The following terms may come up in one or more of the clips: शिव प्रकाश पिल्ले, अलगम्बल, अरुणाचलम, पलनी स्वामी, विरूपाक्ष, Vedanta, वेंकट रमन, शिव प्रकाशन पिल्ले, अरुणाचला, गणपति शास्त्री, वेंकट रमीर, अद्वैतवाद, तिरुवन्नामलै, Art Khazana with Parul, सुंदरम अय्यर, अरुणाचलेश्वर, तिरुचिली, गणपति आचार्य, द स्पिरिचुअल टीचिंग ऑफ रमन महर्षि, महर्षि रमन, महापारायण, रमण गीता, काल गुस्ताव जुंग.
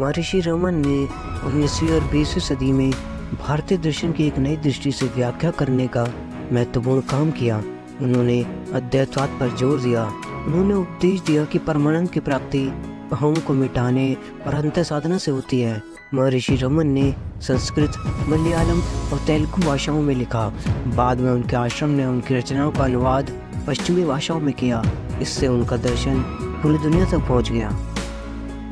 महर्षि रमन ने 19वीं और 20वीं सदी में भारतीय दर्शन की एक नई दृष्टि से व्याख्या करने का महत्वपूर्ण काम किया। उन्होंने अद्वैतवाद पर जोर दिया। उन्होंने उपदेश दिया कि परमानंद की प्राप्ति अहम को मिटाने और अंतर साधना से होती है। महर्षि रमन ने संस्कृत, मलयालम और तेलुगु भाषाओं में लिखा। बाद में उनके आश्रम ने उनकी रचनाओं का अनुवाद पश्चिमी भाषाओं में किया। इससे उनका दर्शन पूरी दुनिया तक पहुंच गया।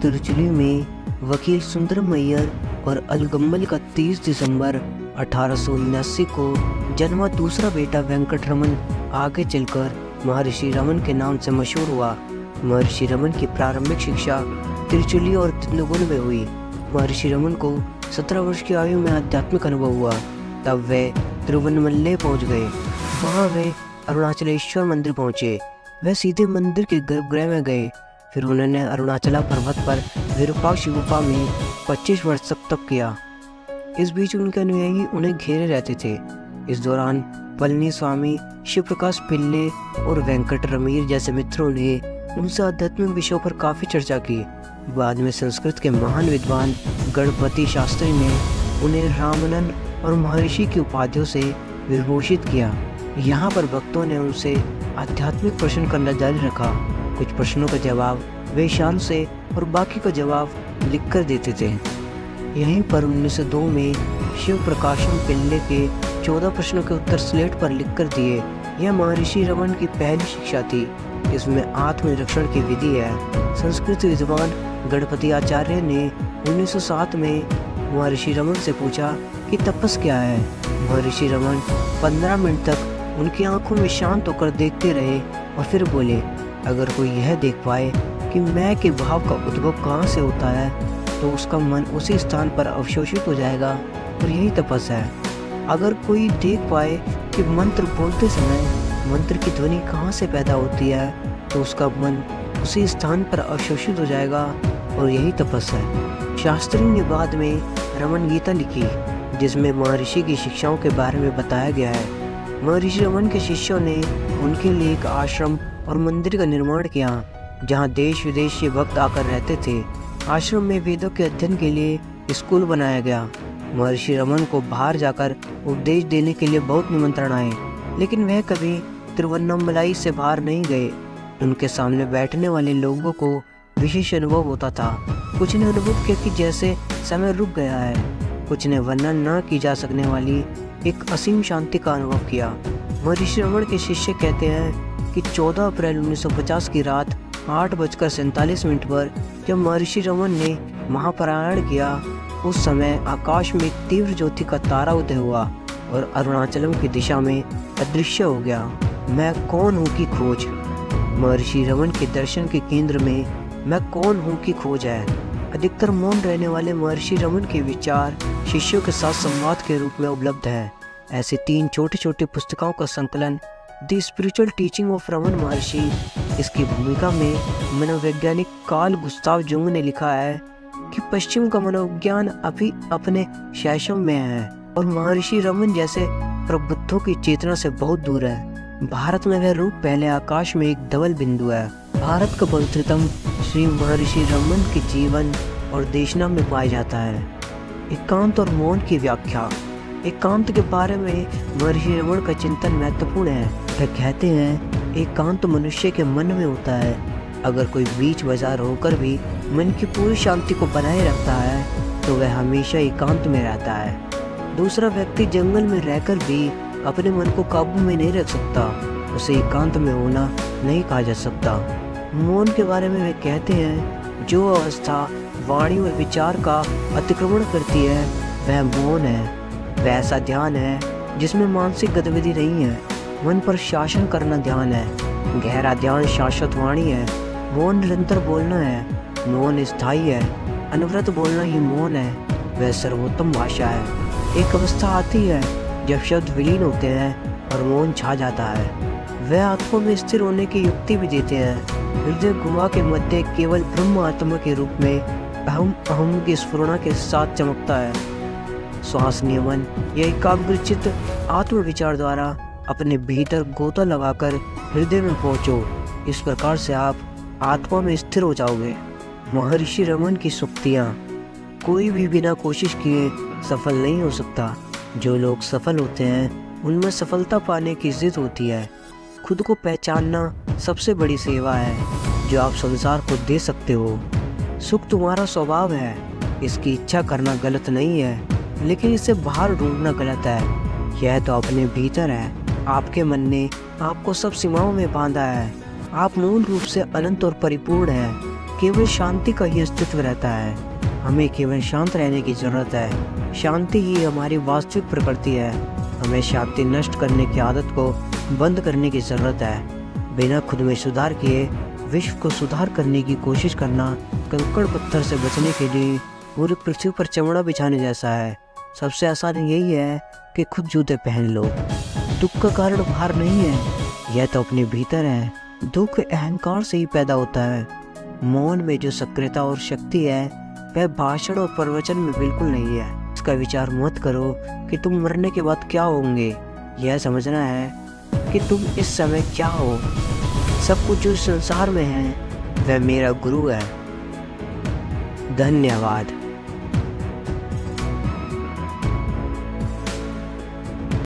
तिरुचिली में वकील सुंदरम अय्यर और अलगम्बल का 30 दिसंबर 1879 को जन्मा दूसरा बेटा वेंकट रमन आगे चलकर महर्षि रमन के नाम से मशहूर हुआ। महर्षि रमन की प्रारंभिक शिक्षा तिरुचिली और तिरुवन्नामलै में हुई। महर्षि रमन को 17 वर्ष की आयु में आध्यात्मिक अनुभव हुआ। तब वे तिरुवन्नामलै पहुंच गए। वहां वे अरुणाचलेश्वर मंदिर पहुंचे। वे सीधे मंदिर के गर्भगृह में गए। फिर उन्होंने अरुणाचला पर्वत पर विरूपाक्ष गुफा में 25 वर्ष तप किया। इस बीच उनके अनुयायी उन्हें घेरे रहते थे। इस दौरान पलनी स्वामी, शिव प्रकाश पिल्ले और वेंकट रमीर जैसे मित्रों ने उनसे आध्यात्मिक विषयों पर काफ़ी चर्चा की। बाद में संस्कृत के महान विद्वान गणपति शास्त्री ने उन्हें रामानंद और महर्षि की उपाधियों से विभूषित किया। यहाँ पर भक्तों ने उनसे आध्यात्मिक प्रश्न करना जारी रखा। कुछ प्रश्नों का जवाब वे शान से और बाकी का जवाब लिखकर देते थे। यहीं पर 1902 में शिव प्रकाशन पिल्ले के 14 प्रश्नों के उत्तर स्लेट पर लिखकर दिए। यह महर्षि रमन की पहली शिक्षा थी। इसमें आत्मनिरीक्षण की विधि है। संस्कृत विद्वान गणपति आचार्य ने 1907 में महर्षि रमन से पूछा कि तपस क्या है। महर्षि रमन 15 मिनट तक उनकी आंखों में शांत होकर देखते रहे और फिर बोले, अगर कोई यह देख पाए कि मैं के भाव का उद्भव कहाँ से होता है तो उसका मन उसी स्थान पर अवशोषित हो जाएगा और यही तपस है। अगर कोई देख पाए कि मंत्र बोलते समय मंत्र की ध्वनि कहाँ से पैदा होती है तो उसका मन उसी स्थान पर अवशोषित हो जाएगा और यही तपस है। शास्त्री ने बाद में रमण गीता लिखी, जिसमें महर्षि की शिक्षाओं के बारे में बताया गया है। महर्षि रमन के शिष्यों ने उनके लिए एक आश्रम और मंदिर का निर्माण किया, जहाँ देश विदेश के भक्त आकर रहते थे। आश्रम में वेदों के अध्ययन के लिए स्कूल बनाया गया। महर्षि रमन को बाहर जाकर उपदेश देने के लिए बहुत निमंत्रण आए, लेकिन वह कभी तिरुवन्नामलाई से बाहर नहीं गए। उनके सामने बैठने वाले लोगों को विशेष अनुभव होता था। कुछ ने अनुभव किया कि जैसे समय रुक गया है। कुछ ने वर्णन न की जा सकने वाली एक असीम शांति का अनुभव किया। महर्षि रमन के शिष्य कहते हैं कि 14 अप्रैल 1950 की रात 8:47 पर जब महर्षि रमन ने महापारायण किया, उस समय आकाश में तीव्र ज्योति का तारा उदय हुआ और अरुणाचलम की दिशा में अदृश्य हो गया। मैं कौन हूँ की खोज। महर्षि रमन के दर्शन के केंद्र में मैं कौन हूँ की खोज है। अधिकतर मौन रहने वाले महर्षि रमन के विचार शिष्यों के साथ संवाद के रूप में उपलब्ध है। ऐसे 3 छोटे छोटे पुस्तकों का संकलन द स्पिरिचुअल टीचिंग ऑफ रमन महर्षि, इसकी भूमिका में मनोवैज्ञानिक काल गुस्ताव जुंग ने लिखा है कि पश्चिम का मनोविज्ञान अभी अपने शैशव में है और महर्षि रमन जैसे प्रबुद्धों की चेतना से बहुत दूर है। भारत में वह रूप पहले आकाश में एक धवल बिंदु है। भारत का पवित्रतम श्री महर्षि रमन के जीवन और देशना में पाया जाता है। एकांत और मौन की व्याख्या। एकांत के बारे में महर्षि रमन का चिंतन महत्वपूर्ण है। वह कहते हैं, एकांत मनुष्य के मन में होता है। अगर कोई बीच बाजार होकर भी मन की पूरी शांति को बनाए रखता है तो वह हमेशा एकांत में रहता है। दूसरा व्यक्ति जंगल में रहकर भी अपने मन को काबू में नहीं रख सकता। उसे एकांत में होना नहीं कहा जा सकता। मौन के बारे में वे कहते हैं, जो अवस्था वाणी और विचार का अतिक्रमण करती है वह मौन है। वह ऐसा ध्यान है जिसमें मानसिक गतिविधि नहीं है। मन पर शासन करना ध्यान है। गहरा ध्यान शाश्वत वाणी है। मौन निरंतर बोलना है। मौन स्थायी है। अनवरत बोलना ही मौन है। वह सर्वोत्तम भाषा है। एक अवस्था आती है जब शब्द विलीन होते हैं और मौन छा जाता है। वह आत्मा में स्थिर होने की युक्ति भी देते हैं। हृदय गुहा के मध्य केवल ब्रह्म आत्मा के रूप में अहम अहम की स्फुरणा के साथ चमकता है। श्वास नियमन या एकाग्रचित आत्मविचार द्वारा अपने भीतर गोता लगाकर हृदय में पहुंचो। इस प्रकार से आप आत्मा में स्थिर हो जाओगे। महर्षि रमन की सूक्तियाँ। कोई भी बिना कोशिश किए सफल नहीं हो सकता। जो लोग सफल होते हैं उनमें सफलता पाने की जिद होती है। खुद को पहचानना सबसे बड़ी सेवा है जो आप संसार को दे सकते हो। सुख तुम्हारा स्वभाव है, इसकी इच्छा करना गलत नहीं है, लेकिन इसे बाहर ढूंढना गलत है। यह तो अपने भीतर है। आपके मन ने आपको सब सीमाओं में बांधा है। आप मूल रूप से अनंत और परिपूर्ण हैं। केवल शांति का ही अस्तित्व रहता है। हमें केवल शांत रहने की ज़रूरत है। शांति ही हमारी वास्तविक प्रकृति है। हमें शांति नष्ट करने की आदत को बंद करने की ज़रूरत है। बिना खुद में सुधार किए विश्व को सुधार करने की कोशिश करना कंकड़ पत्थर से बचने के लिए पूरी पृथ्वी पर चमड़ा बिछाने जैसा है। सबसे आसान यही है कि खुद जूते पहन लो। दुख का कारण बाहर नहीं है, यह तो अपने भीतर है। दुख अहंकार से ही पैदा होता है। मौन में जो सक्रियता और शक्ति है वह भाषण और प्रवचन में बिल्कुल नहीं है। इसका विचार मत करो कि तुम मरने के बाद क्या होंगे। यह समझना है कि तुम इस समय क्या हो। सब कुछ जो संसार में है वह मेरा गुरु है। धन्यवाद।